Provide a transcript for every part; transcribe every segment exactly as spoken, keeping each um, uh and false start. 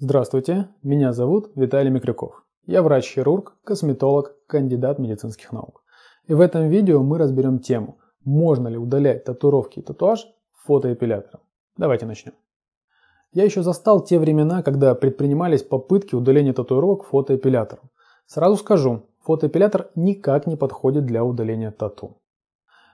Здравствуйте, меня зовут Виталий Микрюков. Я врач-хирург, косметолог, кандидат медицинских наук. И в этом видео мы разберем тему, можно ли удалять татуировки и татуаж фотоэпилятором. Давайте начнем. Я еще застал те времена, когда предпринимались попытки удаления татуировок фотоэпилятором. Сразу скажу, фотоэпилятор никак не подходит для удаления тату.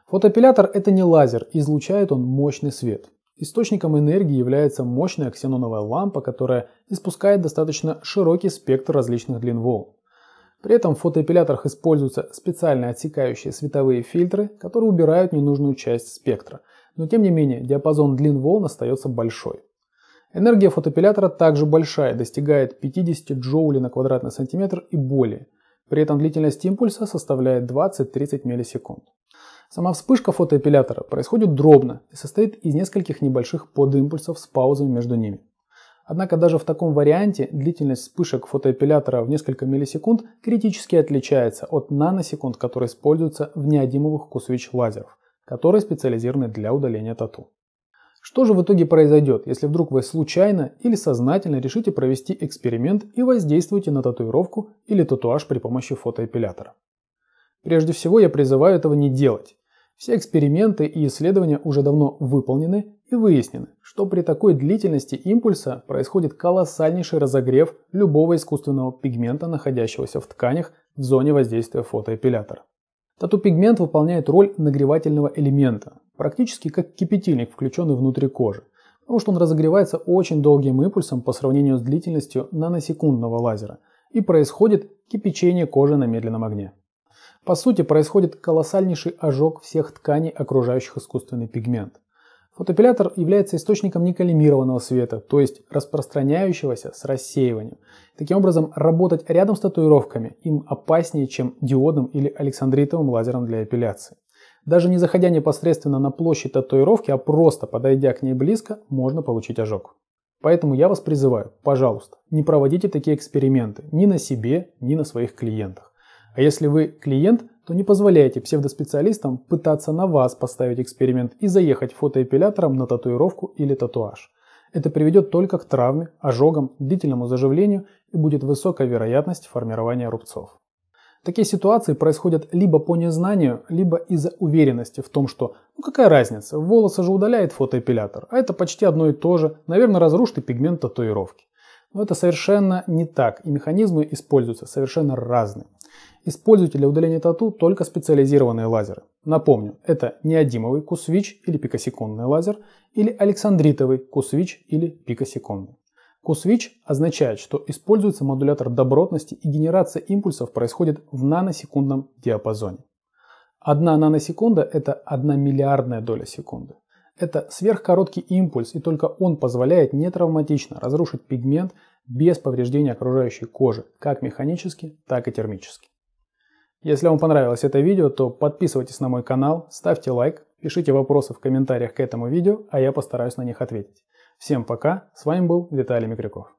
Фотоэпилятор — это не лазер, излучает он мощный свет. Источником энергии является мощная ксеноновая лампа, которая испускает достаточно широкий спектр различных длин волн. При этом в фотоэпиляторах используются специально отсекающие световые фильтры, которые убирают ненужную часть спектра. Но тем не менее, диапазон длин волн остается большой. Энергия фотоэпилятора также большая, достигает пятидесяти джоулей на квадратный сантиметр и более. При этом длительность импульса составляет двадцать-тридцать миллисекунд. Сама вспышка фотоэпилятора происходит дробно и состоит из нескольких небольших подимпульсов с паузами между ними. Однако даже в таком варианте длительность вспышек фотоэпилятора в несколько миллисекунд критически отличается от наносекунд, которые используются в неодимовых Q-switch лазеров, которые специализированы для удаления тату. Что же в итоге произойдет, если вдруг вы случайно или сознательно решите провести эксперимент и воздействуете на татуировку или татуаж при помощи фотоэпилятора? Прежде всего, я призываю этого не делать. Все эксперименты и исследования уже давно выполнены и выяснены, что при такой длительности импульса происходит колоссальнейший разогрев любого искусственного пигмента, находящегося в тканях в зоне воздействия фотоэпилятора. Тату-пигмент выполняет роль нагревательного элемента, практически как кипятильник, включенный внутри кожи, потому что он разогревается очень долгим импульсом по сравнению с длительностью наносекундного лазера, и происходит кипячение кожи на медленном огне. По сути, происходит колоссальнейший ожог всех тканей, окружающих искусственный пигмент. Фотоэпилятор является источником неколлимированного света, то есть распространяющегося с рассеиванием. Таким образом, работать рядом с татуировками им опаснее, чем диодным или александритовым лазером для эпиляции. Даже не заходя непосредственно на площадь татуировки, а просто подойдя к ней близко, можно получить ожог. Поэтому я вас призываю, пожалуйста, не проводите такие эксперименты ни на себе, ни на своих клиентах. А если вы клиент, то не позволяйте псевдоспециалистам пытаться на вас поставить эксперимент и заехать фотоэпилятором на татуировку или татуаж. Это приведет только к травме, ожогам, длительному заживлению и будет высокая вероятность формирования рубцов. Такие ситуации происходят либо по незнанию, либо из-за уверенности в том, что ну какая разница, волосы же удаляет фотоэпилятор, а это почти одно и то же, наверное, разрушит и пигмент татуировки. Но это совершенно не так, и механизмы используются совершенно разные. Используйте для удаления тату только специализированные лазеры. Напомню, это неодимовый Q-switch или пикосекундный лазер или александритовый Q-switch или пикосекундный. Q-switch означает, что используется модулятор добротности и генерация импульсов происходит в наносекундном диапазоне. Одна наносекунда – это одна миллиардная доля секунды. Это сверхкороткий импульс, и только он позволяет нетравматично разрушить пигмент без повреждения окружающей кожи, как механически, так и термически. Если вам понравилось это видео, то подписывайтесь на мой канал, ставьте лайк, пишите вопросы в комментариях к этому видео, а я постараюсь на них ответить. Всем пока, с вами был Виталий Микрюков.